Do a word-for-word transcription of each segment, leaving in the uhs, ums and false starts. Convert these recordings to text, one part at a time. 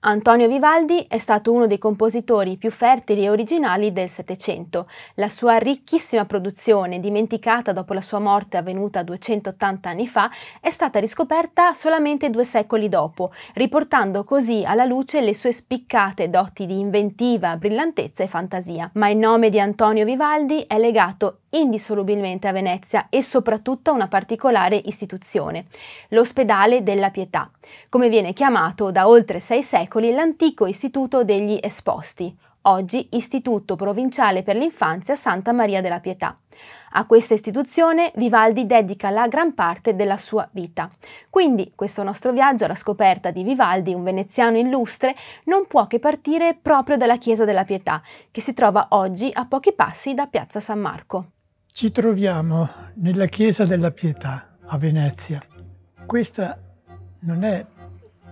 Antonio Vivaldi è stato uno dei compositori più fertili e originali del Settecento. La sua ricchissima produzione, dimenticata dopo la sua morte avvenuta duecentottanta anni fa, è stata riscoperta solamente due secoli dopo, riportando così alla luce le sue spiccate doti di inventiva, brillantezza e fantasia. Ma il nome di Antonio Vivaldi è legato indissolubilmente a Venezia e soprattutto a una particolare istituzione, l'Ospedale della Pietà, come viene chiamato da oltre sei secoli l'antico istituto degli Esposti, oggi Istituto Provinciale per l'Infanzia Santa Maria della Pietà. A questa istituzione Vivaldi dedica la gran parte della sua vita. Quindi questo nostro viaggio alla scoperta di Vivaldi, un veneziano illustre, non può che partire proprio dalla Chiesa della Pietà, che si trova oggi a pochi passi da Piazza San Marco. Ci troviamo nella Chiesa della Pietà a Venezia. Questa non è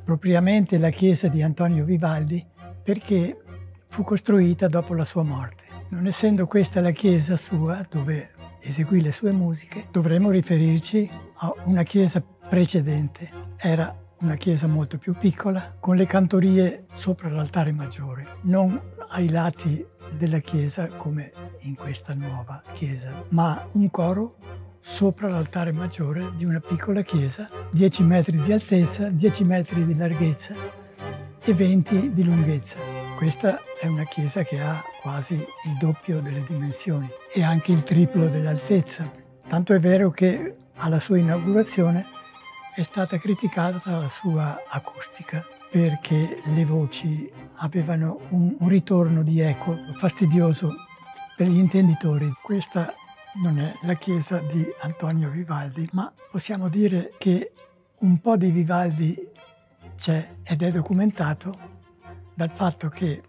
propriamente la chiesa di Antonio Vivaldi perché fu costruita dopo la sua morte. Non essendo questa la chiesa sua dove eseguì le sue musiche, dovremmo riferirci a una chiesa precedente. Era una chiesa molto più piccola, con le cantorie sopra l'altare maggiore, non ai lati della chiesa come in questa nuova chiesa, ma un coro sopra l'altare maggiore di una piccola chiesa, dieci metri di altezza, dieci metri di larghezza e venti di lunghezza. Questa è una chiesa che ha quasi il doppio delle dimensioni e anche il triplo dell'altezza. Tanto è vero che alla sua inaugurazione è stata criticata la sua acustica perché le voci avevano un, un ritorno di eco fastidioso per gli intenditori. Questa non è la chiesa di Antonio Vivaldi, ma possiamo dire che un po' di Vivaldi c'è ed è documentato dal fatto che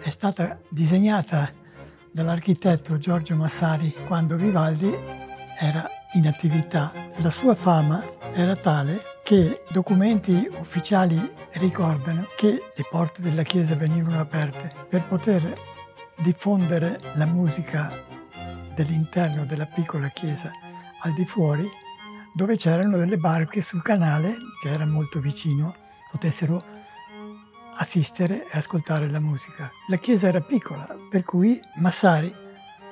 è stata disegnata dall'architetto Giorgio Massari quando Vivaldi era in attività. La sua fama era tale che documenti ufficiali ricordano che le porte della chiesa venivano aperte per poter diffondere la musica dell'interno della piccola chiesa al di fuori, dove c'erano delle barche sul canale che era molto vicino, potessero assistere e ascoltare la musica. La chiesa era piccola, per cui Massari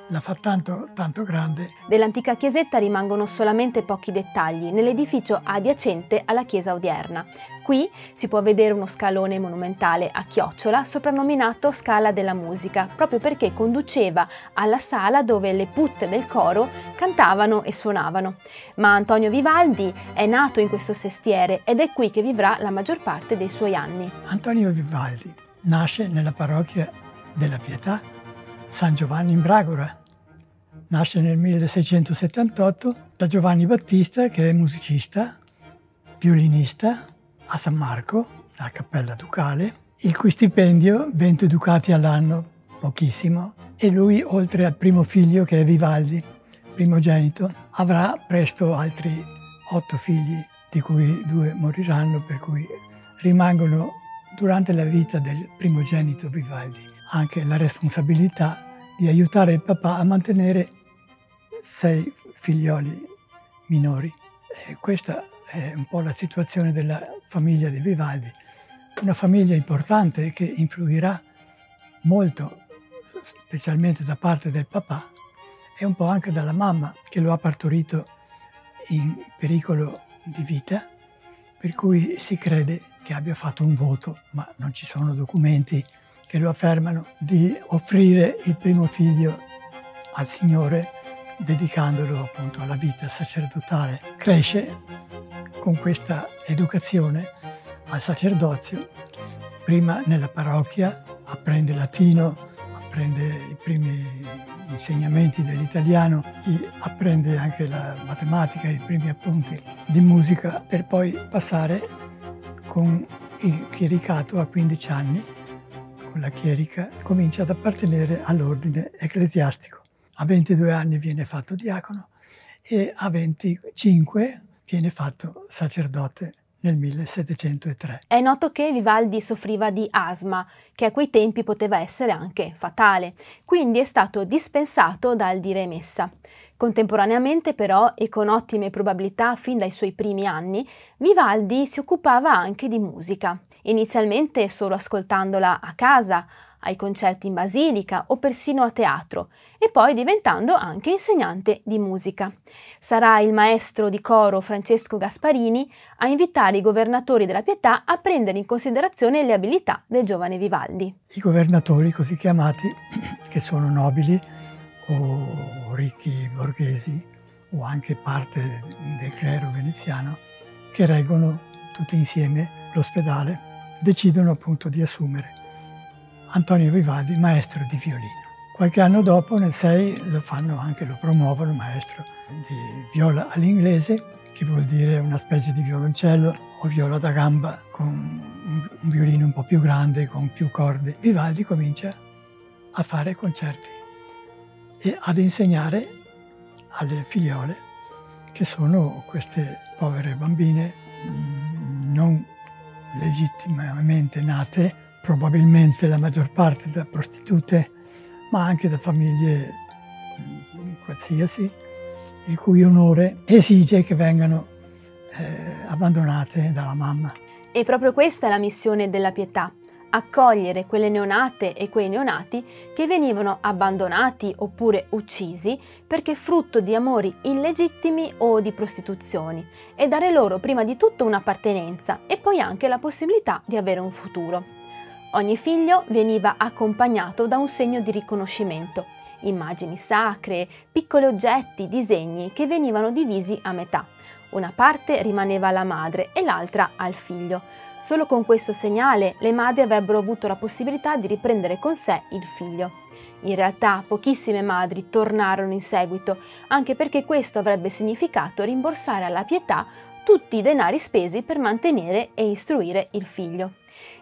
la fa tanto, tanto grande. Dell'antica chiesetta rimangono solamente pochi dettagli nell'edificio adiacente alla chiesa odierna. Qui si può vedere uno scalone monumentale a chiocciola soprannominato Scala della Musica, proprio perché conduceva alla sala dove le putte del coro cantavano e suonavano. Ma Antonio Vivaldi è nato in questo sestiere ed è qui che vivrà la maggior parte dei suoi anni. Antonio Vivaldi nasce nella parrocchia della Pietà San Giovanni in Bragora. Nasce nel milleseicentosettantotto da Giovanni Battista, che è musicista, violinista, a San Marco, alla Cappella Ducale, il cui stipendio venti ducati all'anno, pochissimo, e lui, oltre al primo figlio, che è Vivaldi, primogenito, avrà presto altri otto figli, di cui due moriranno, per cui rimangono durante la vita del primogenito Vivaldi anche la responsabilità di aiutare il papà a mantenere sei figlioli minori. E questa è un po' la situazione della famiglia di Vivaldi, una famiglia importante che influirà molto, specialmente da parte del papà e un po' anche dalla mamma che lo ha partorito in pericolo di vita, per cui si crede che abbia fatto un voto, ma non ci sono documenti che lo affermano, di offrire il primo figlio al Signore, dedicandolo appunto alla vita sacerdotale. Cresce con questa educazione al sacerdozio, prima nella parrocchia, apprende latino, apprende i primi insegnamenti dell'italiano, apprende anche la matematica, i primi appunti di musica, per poi passare con il chiericato a quindici anni. La chierica comincia ad appartenere all'ordine ecclesiastico. A ventidue anni viene fatto diacono e a venticinque viene fatto sacerdote nel millesettecentotre. È noto che Vivaldi soffriva di asma, che a quei tempi poteva essere anche fatale, quindi è stato dispensato dal dire messa. Contemporaneamente però, e con ottime probabilità fin dai suoi primi anni, Vivaldi si occupava anche di musica, inizialmente solo ascoltandola a casa, ai concerti in basilica o persino a teatro, e poi diventando anche insegnante di musica. Sarà il maestro di coro Francesco Gasparini a invitare i governatori della Pietà a prendere in considerazione le abilità del giovane Vivaldi. I governatori, così chiamati, che sono nobili, o ricchi borghesi o anche parte del clero veneziano, che reggono tutti insieme l'ospedale, decidono appunto di assumere Antonio Vivaldi maestro di violino. Qualche anno dopo, nel sei, lo fanno anche, lo promuovono maestro di viola all'inglese, che vuol dire una specie di violoncello o viola da gamba con un violino un po' più grande, con più corde. Vivaldi comincia a fare concerti e ad insegnare alle figliole, che sono queste povere bambine non legittimamente nate, probabilmente la maggior parte da prostitute, ma anche da famiglie qualsiasi, il cui onore esige che vengano eh, abbandonate dalla mamma. E proprio questa è la missione della Pietà: accogliere quelle neonate e quei neonati che venivano abbandonati oppure uccisi perché frutto di amori illegittimi o di prostituzioni, e dare loro prima di tutto un'appartenenza e poi anche la possibilità di avere un futuro. Ogni figlio veniva accompagnato da un segno di riconoscimento, immagini sacre, piccoli oggetti, disegni che venivano divisi a metà. Una parte rimaneva alla madre e l'altra al figlio. Solo con questo segnale le madri avrebbero avuto la possibilità di riprendere con sé il figlio. In realtà pochissime madri tornarono in seguito, anche perché questo avrebbe significato rimborsare alla Pietà tutti i denari spesi per mantenere e istruire il figlio.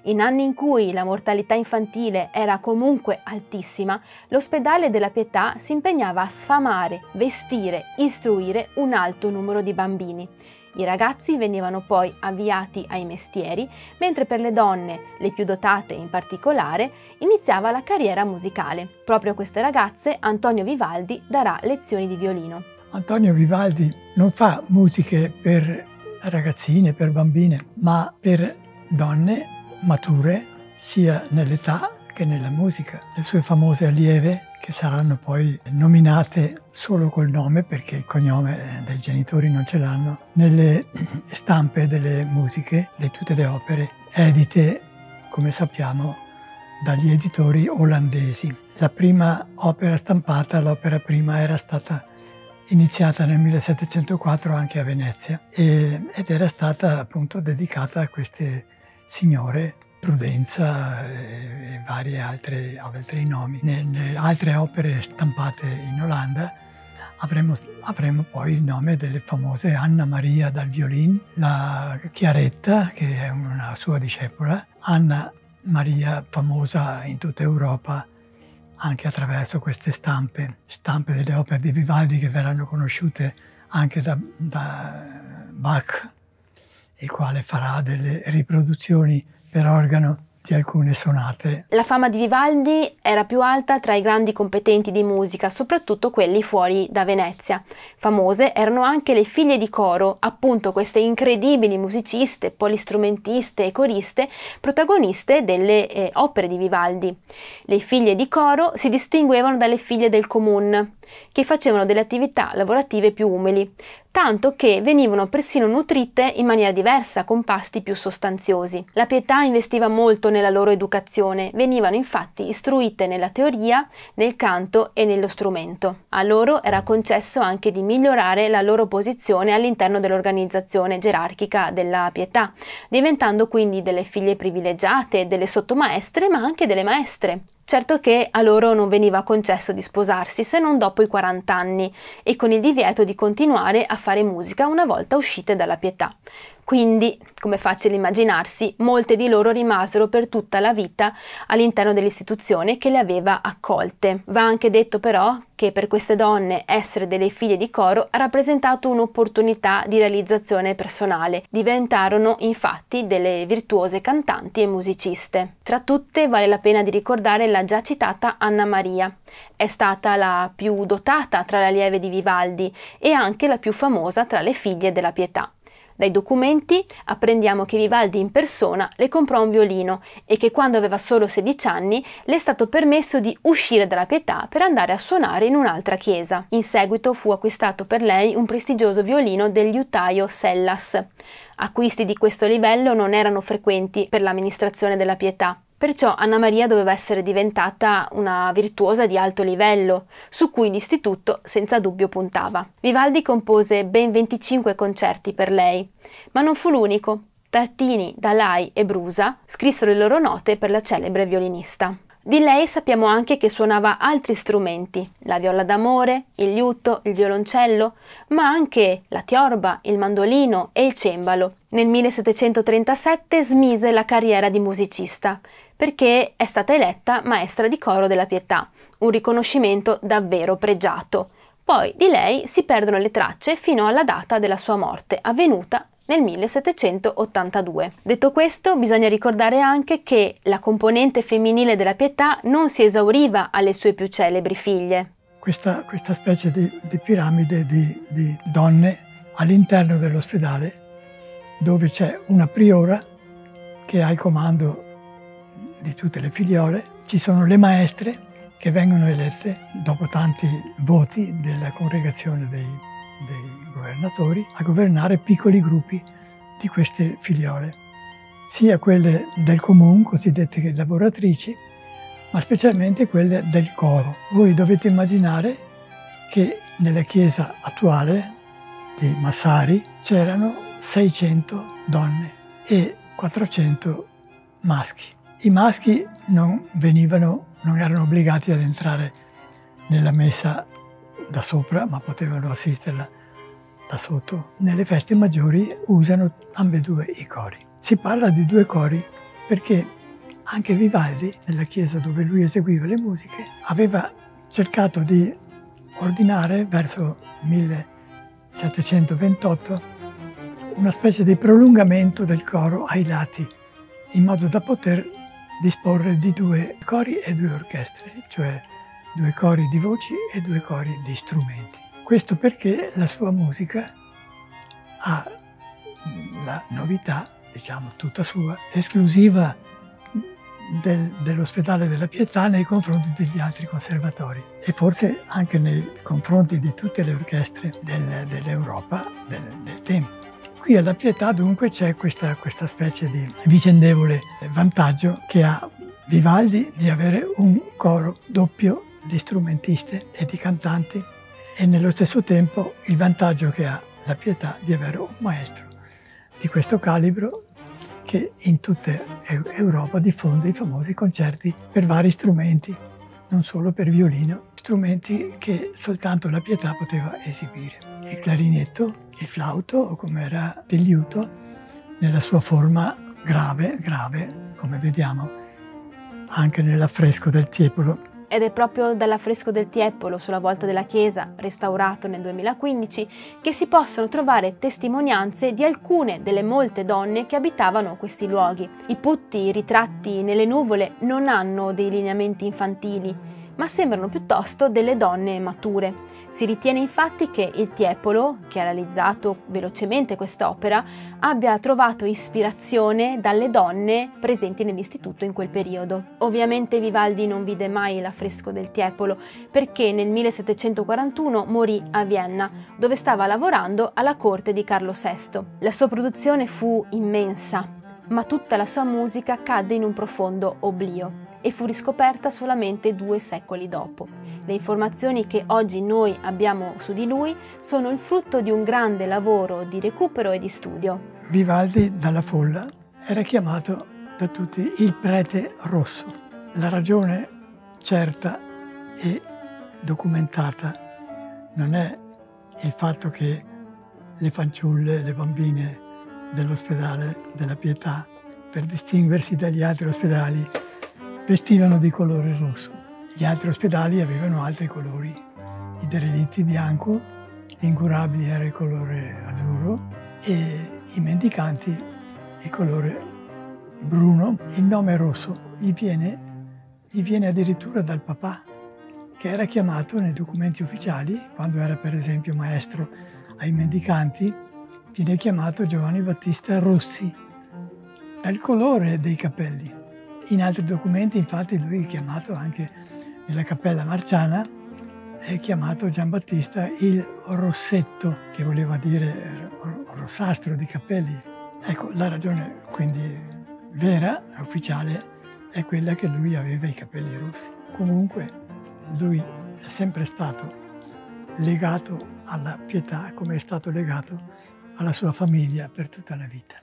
In anni in cui la mortalità infantile era comunque altissima, l'ospedale della Pietà si impegnava a sfamare, vestire, istruire un alto numero di bambini. I ragazzi venivano poi avviati ai mestieri, mentre per le donne, le più dotate in particolare, iniziava la carriera musicale. Proprio a queste ragazze Antonio Vivaldi darà lezioni di violino. Antonio Vivaldi non fa musiche per ragazzine, per bambine, ma per donne mature sia nell'età che nella musica. Le sue famose allieve, che saranno poi nominate solo col nome perché il cognome dei genitori non ce l'hanno, nelle stampe delle musiche di tutte le opere edite, come sappiamo, dagli editori olandesi. La prima opera stampata, l'opera prima, era stata iniziata nel millesettecentoquattro anche a Venezia e, ed era stata appunto dedicata a queste signore, Prudenza e vari altri, altri nomi. Nelle altre opere stampate in Olanda avremo, avremo poi il nome delle famose Anna Maria dal Violin, la Chiaretta, che è una sua discepola, Anna Maria famosa in tutta Europa anche attraverso queste stampe, stampe delle opere di Vivaldi che verranno conosciute anche da, da Bach, il quale farà delle riproduzioni per organo di alcune sonate. La fama di Vivaldi era più alta tra i grandi competenti di musica, soprattutto quelli fuori da Venezia. Famose erano anche le figlie di coro, appunto queste incredibili musiciste, polistrumentiste e coriste, protagoniste delle eh, opere di Vivaldi. Le figlie di coro si distinguevano dalle figlie del comune, che facevano delle attività lavorative più umili, tanto che venivano persino nutrite in maniera diversa con pasti più sostanziosi. La Pietà investiva molto nella loro educazione, venivano infatti istruite nella teoria, nel canto e nello strumento. A loro era concesso anche di migliorare la loro posizione all'interno dell'organizzazione gerarchica della Pietà, diventando quindi delle figlie privilegiate, delle sottomaestre ma anche delle maestre. Certo che a loro non veniva concesso di sposarsi se non dopo i quaranta anni e con il divieto di continuare a fare musica una volta uscite dalla Pietà. Quindi, come è facile immaginarsi, molte di loro rimasero per tutta la vita all'interno dell'istituzione che le aveva accolte. Va anche detto però che per queste donne essere delle figlie di coro ha rappresentato un'opportunità di realizzazione personale. Diventarono infatti delle virtuose cantanti e musiciste. Tra tutte vale la pena di ricordare la già citata Anna Maria. È stata la più dotata tra le allieve di Vivaldi e anche la più famosa tra le figlie della Pietà. Dai documenti apprendiamo che Vivaldi in persona le comprò un violino e che quando aveva solo sedici anni le è stato permesso di uscire dalla Pietà per andare a suonare in un'altra chiesa. In seguito fu acquistato per lei un prestigioso violino del liutaio Sellas. Acquisti di questo livello non erano frequenti per l'amministrazione della Pietà. Perciò Anna Maria doveva essere diventata una virtuosa di alto livello, su cui l'istituto senza dubbio puntava. Vivaldi compose ben venticinque concerti per lei, ma non fu l'unico. Tartini, Dalai e Brusa scrissero le loro note per la celebre violinista. Di lei sappiamo anche che suonava altri strumenti, la viola d'amore, il liuto, il violoncello, ma anche la tiorba, il mandolino e il cembalo. Nel millesettecentotrentasette smise la carriera di musicista, perché è stata eletta maestra di coro della Pietà, un riconoscimento davvero pregiato. Poi di lei si perdono le tracce fino alla data della sua morte, avvenuta nel millesettecentottantadue. Detto questo, bisogna ricordare anche che la componente femminile della Pietà non si esauriva alle sue più celebri figlie. Questa, questa specie di, di piramide di, di donne all'interno dell'ospedale, dove c'è una priora che ha il comando di tutte le figliole, ci sono le maestre che vengono elette dopo tanti voti della congregazione dei, dei governatori a governare piccoli gruppi di queste figliole, sia quelle del comune, cosiddette lavoratrici, ma specialmente quelle del coro. Voi dovete immaginare che nella chiesa attuale di Massari c'erano seicento donne e quattrocento maschi. I maschi non venivano, non erano obbligati ad entrare nella messa da sopra, ma potevano assisterla da sotto. Nelle feste maggiori usano ambedue i cori. Si parla di due cori perché anche Vivaldi, nella chiesa dove lui eseguiva le musiche, aveva cercato di ordinare verso millesettecentoventotto una specie di prolungamento del coro ai lati, in modo da poter disporre di due cori e due orchestre, cioè due cori di voci e due cori di strumenti. Questo perché la sua musica ha la novità, diciamo tutta sua, esclusiva del, dell'ospedale della Pietà nei confronti degli altri conservatori e forse anche nei confronti di tutte le orchestre del, dell'Europa del, del tempo. Qui alla Pietà dunque c'è questa, questa specie di vicendevole vantaggio che ha Vivaldi di avere un coro doppio di strumentiste e di cantanti e nello stesso tempo il vantaggio che ha la Pietà di avere un maestro di questo calibro che in tutta Europa diffonde i famosi concerti per vari strumenti, non solo per violino, strumenti che soltanto la Pietà poteva esibire. Il clarinetto, il flauto, o come era il liuto, nella sua forma grave, grave, come vediamo anche nell'affresco del Tiepolo. Ed è proprio dall'affresco del Tiepolo, sulla volta della chiesa, restaurato nel duemilaquindici, che si possono trovare testimonianze di alcune delle molte donne che abitavano questi luoghi. I putti ritratti nelle nuvole non hanno dei lineamenti infantili, ma sembrano piuttosto delle donne mature. Si ritiene infatti che il Tiepolo, che ha realizzato velocemente quest'opera, abbia trovato ispirazione dalle donne presenti nell'istituto in quel periodo. Ovviamente Vivaldi non vide mai l'affresco del Tiepolo, perché nel millesettecentoquarantuno morì a Vienna, dove stava lavorando alla corte di Carlo sesto. La sua produzione fu immensa, ma tutta la sua musica cadde in un profondo oblio e fu riscoperta solamente due secoli dopo. Le informazioni che oggi noi abbiamo su di lui sono il frutto di un grande lavoro di recupero e di studio. Vivaldi dalla folla era chiamato da tutti il prete rosso. La ragione certa e documentata non è il fatto che le fanciulle, le bambine dell'ospedale della Pietà, per distinguersi dagli altri ospedali, vestivano di colore rosso. Gli altri ospedali avevano altri colori. I derelitti bianco, gli incurabili era il colore azzurro e i mendicanti il colore bruno. Il nome rosso gli viene, gli viene addirittura dal papà, che era chiamato nei documenti ufficiali, quando era per esempio maestro ai mendicanti, viene chiamato Giovanni Battista Rossi, dal colore dei capelli. In altri documenti, infatti, lui è chiamato anche nella Cappella Marciana, è chiamato Giambattista il Rossetto, che voleva dire rossastro di capelli. Ecco, la ragione quindi vera, ufficiale, è quella che lui aveva i capelli rossi. Comunque, lui è sempre stato legato alla Pietà, come è stato legato alla sua famiglia per tutta la vita.